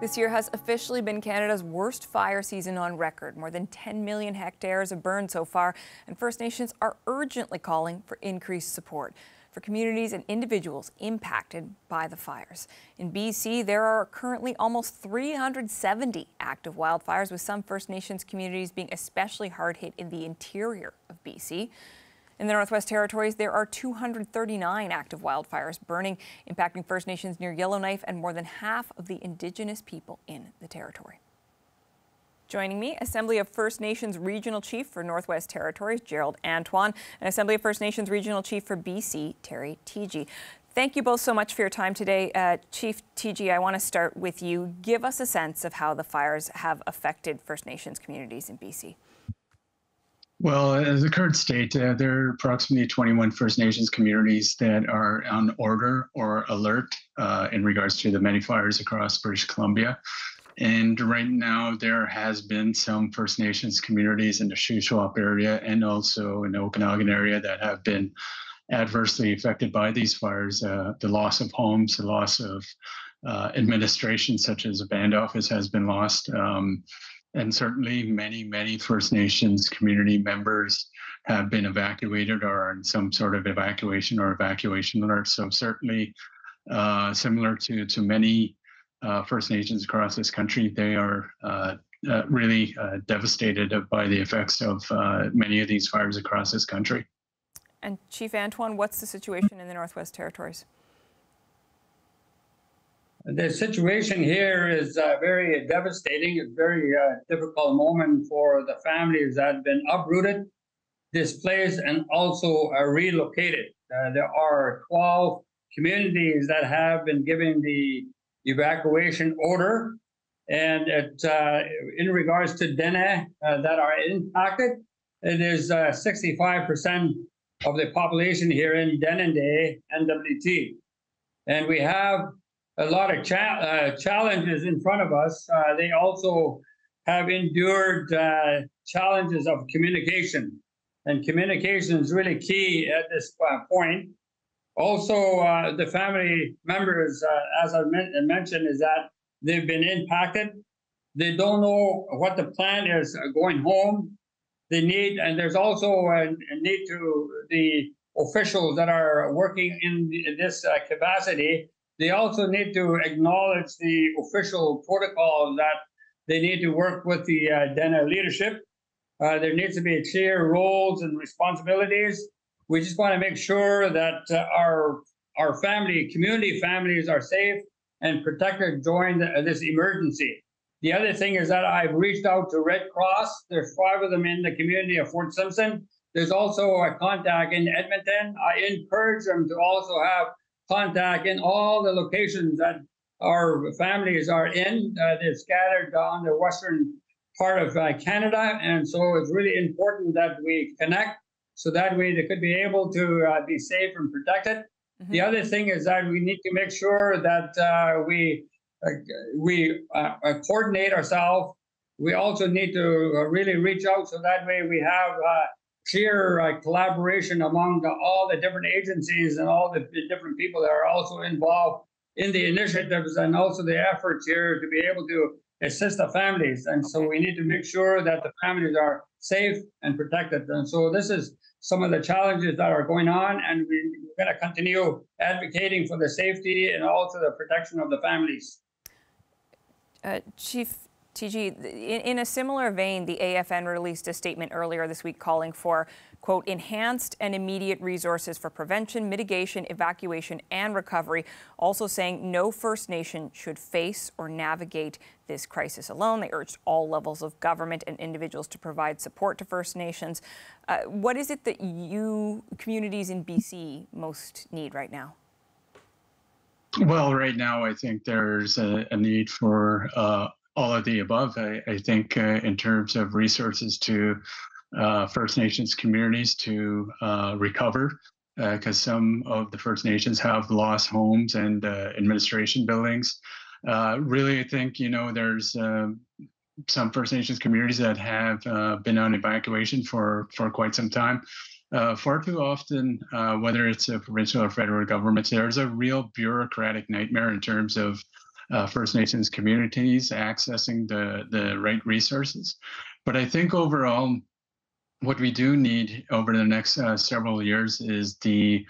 This year has officially been Canada's worst fire season on record. More than 10 million hectares have burned so far, and First Nations are urgently calling for increased support for communities and individuals impacted by the fires. In BC, there are currently almost 370 active wildfires, with some First Nations communities being especially hard hit in the interior of BC. In the Northwest Territories, there are 239 active wildfires burning, impacting First Nations near Yellowknife and more than half of the Indigenous people in the territory. Joining me, Assembly of First Nations Regional Chief for Northwest Territories, Gerald Antoine, and Assembly of First Nations Regional Chief for BC, Terry Teegee. Thank you both so much for your time today. Chief Teegee, I want to start with you. Give us a sense of how the fires have affected First Nations communities in BC. Well, as the current state, there are approximately 21 First Nations communities that are on order or alert in regards to the many fires across British Columbia. And right now, there has been some First Nations communities in the Shuswap area and also in the Okanagan area that have been adversely affected by these fires. The loss of homes, the loss of administration, such as a band office, has been lost. And certainly many First Nations community members have been evacuated or are in some sort of evacuation or evacuation alert. So certainly similar to many First Nations across this country, they are really devastated by the effects of many of these fires across this country. And Chief Antoine, what's the situation in the Northwest Territories? The situation here is very devastating. It's a very difficult moment for the families that have been uprooted, displaced, and also relocated. There are 12 communities that have been given the evacuation order, and it, in regards to Denendeh that are impacted, it is 65% of the population here in Denendeh, NWT, and we have a lot of challenges in front of us. They also have endured challenges of communication, and communication is really key at this point. Also, the family members, as I mentioned, is that they've been impacted. They don't know what the plan is going home. They need, and there's also a need to the officials that are working in this capacity. They also need to acknowledge the official protocol that they need to work with the Denendeh leadership. There needs to be clear roles and responsibilities. We just want to make sure that our community families are safe and protected during this emergency. The other thing is that I've reached out to Red Cross. There's 5 of them in the community of Fort Simpson. There's also a contact in Edmonton. I encourage them to also have contact in all the locations that our families are in. They're scattered on the western part of Canada, and so it's really important that we connect so that way they could be able to be safe and protected. Mm-hmm. The other thing is that we need to make sure that we coordinate ourselves. We also need to really reach out so that way we have clear collaboration among all the different agencies and all the different people that are also involved in the initiatives and also the efforts here to be able to assist the families. And so we need to make sure that the families are safe and protected. And so this is some of the challenges that are going on, and we're going to continue advocating for the safety and also the protection of the families. Chief Teegee, in a similar vein, the AFN released a statement earlier this week calling for, quote, enhanced and immediate resources for prevention, mitigation, evacuation, and recovery, also saying no First Nation should face or navigate this crisis alone. They urged all levels of government and individuals to provide support to First Nations. What is it that you communities in BC most need right now? Well, right now, I think there's a need for all of the above. I think in terms of resources to First Nations communities to recover, because some of the First Nations have lost homes and administration buildings. Really, I think, you know, there's some First Nations communities that have been on evacuation for quite some time. Far too often, whether it's a provincial or federal government, there's a real bureaucratic nightmare in terms of First Nations communities accessing the right resources. But I think overall, what we do need over the next several years is the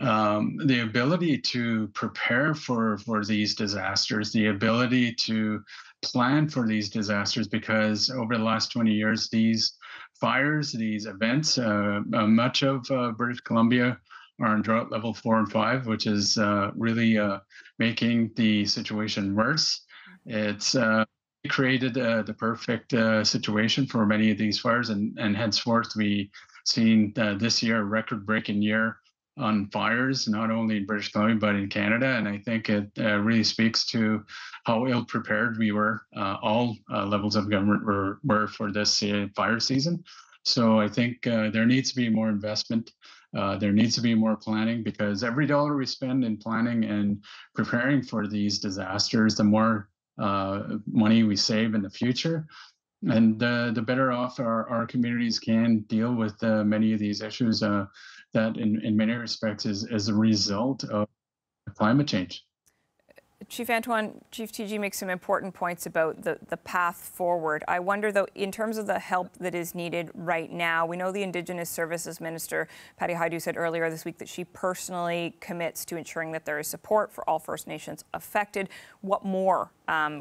ability to prepare for these disasters, the ability to plan for these disasters, because over the last 20 years, these fires, these events, much of British Columbia are on drought level 4 and 5, which is really making the situation worse. It's created the perfect situation for many of these fires, and henceforth we've seen this year a record-breaking year on fires, not only in British Columbia, but in Canada. And I think it really speaks to how ill-prepared we were, all levels of government were for this fire season. So I think there needs to be more investment. There needs to be more planning, because every dollar we spend in planning and preparing for these disasters, the more money we save in the future. And the better off our communities can deal with many of these issues that in many respects is a result of climate change. Chief Antoine, Chief Teegee makes some important points about the path forward. I wonder, though, in terms of the help that is needed right now, we know the Indigenous Services Minister, Patty Hajdu, said earlier this week that she personally commits to ensuring that there is support for all First Nations affected. What more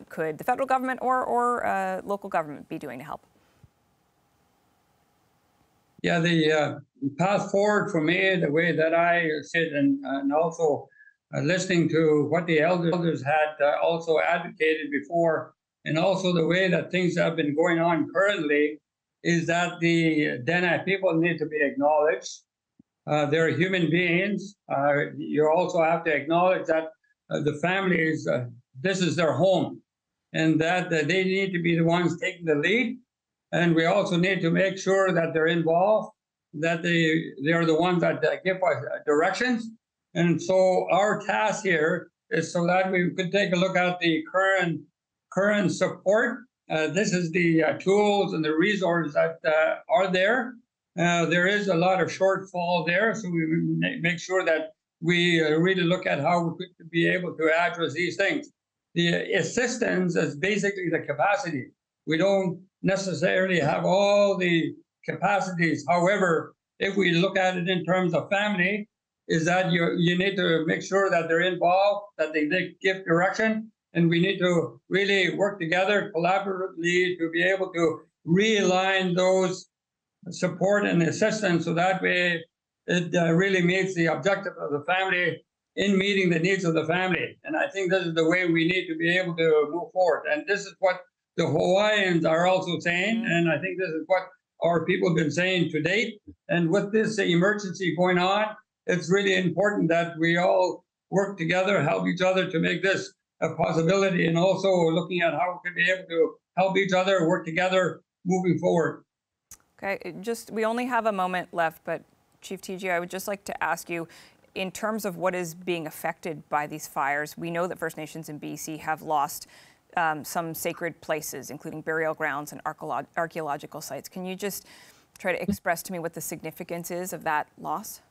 could the federal government or local government be doing to help? Yeah, the path forward for me, the way that I sit and also listening to what the elders had also advocated before, and also the way that things have been going on currently, is that the Denendeh people need to be acknowledged. They're human beings. You also have to acknowledge that the families, this is their home, and that they need to be the ones taking the lead. And we also need to make sure that they're involved, that they are the ones that give us directions. And so our task here is so that we could take a look at the current support. This is the tools and the resources that are there. There is a lot of shortfall there, so we make sure that we really look at how we could be able to address these things. The assistance is basically the capacity. We don't necessarily have all the capacities. However, if we look at it in terms of family, is that you need to make sure that they're involved, that they give direction, and we need to really work together collaboratively to be able to realign those support and assistance, so that way it really meets the objective of the family in meeting the needs of the family. And I think this is the way we need to be able to move forward. And this is what the Hawaiians are also saying, and I think this is what our people have been saying to date. And with this emergency going on, it's really important that we all work together, help each other to make this a possibility, and also looking at how we can be able to help each other, work together, moving forward. Okay, we only have a moment left, but Chief Teegee, I would just like to ask you, in terms of what is being affected by these fires, we know that First Nations in BC have lost some sacred places, including burial grounds and archaeological sites. Can you just try to express to me what the significance is of that loss?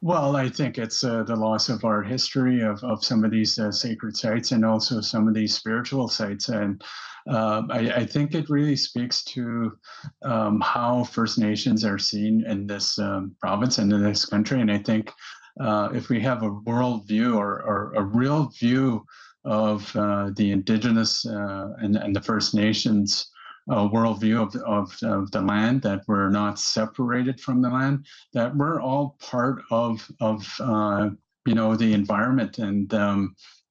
Well, I think it's the loss of our history of some of these sacred sites, and also some of these spiritual sites. And I think it really speaks to how First Nations are seen in this province and in this country. And I think if we have a world view or a real view of the Indigenous and the First Nations worldview of the land, that we're not separated from the land, that we're all part of you know, the environment, and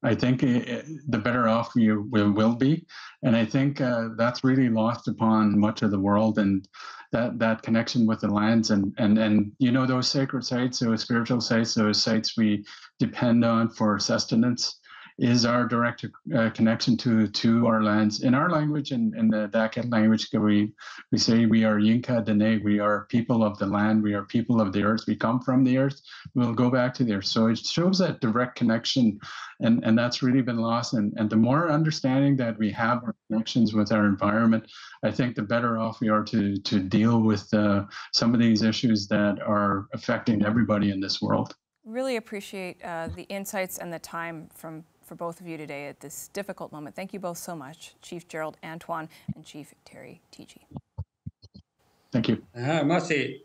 I think the better off we will be. And I think that's really lost upon much of the world, and that connection with the lands and you know, those sacred sites, those spiritual sites, those sites we depend on for sustenance, is our direct connection to our lands. In our language, in the Dakelh language, we say we are Yinka Dene, we are people of the land, we are people of the earth, we come from the earth, we'll go back to the earth. So it shows that direct connection, and that's really been lost. And the more understanding that we have our connections with our environment, I think the better off we are to deal with some of these issues that are affecting everybody in this world. Really appreciate the insights and the time from for both of you today at this difficult moment. Thank you both so much, Chief Gerald Antoine and Chief Terry Teegee. Thank you. Merci.